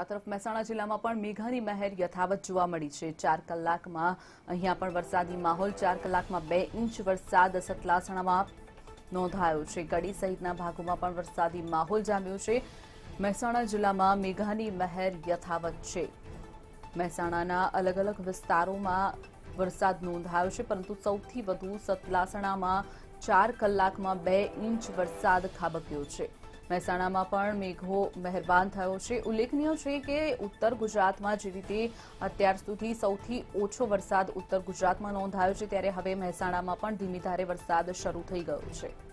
आ तरफ મહેસાણા જિલ્લામાં પણ મેઘાની મહેર યથાવત જોવા મળી છે। 4 કલાકમાં અહીંયા પણ વરસાદી માહોલ। 4 કલાકમાં 2 ઇંચ વરસાદ સતલાસણામાં નોંધાયો છે। કડી સહિતના ભાગોમાં પણ વરસાદી માહોલ જામ્યો છે। મહેસાણા જિલ્લામાં મેઘાની મહેર યથાવત છે। મહેસાણાના અલગ અલગ વિસ્તારોમાં વરસાદ નોંધાયો છે, પરંતુ સૌથી વધુ સતલાસણામાં 4 કલાકમાં 2 ઇંચ વરસાદ ખાબક્યો છે। મહેસાણામાં પણ મેઘો મહેરબાન થયો છે। ઉલ્લેખનીય છે કે ઉત્તર ગુજરાતમાં જે રીતે અત્યાર સુધી સૌથી ઓછો વરસાદ ઉત્તર ગુજરાતમાં નોંધાયો છે, ત્યારે હવે મહેસાણામાં પણ ધીમી ધારે વરસાદ શરૂ થઈ ગયો છે।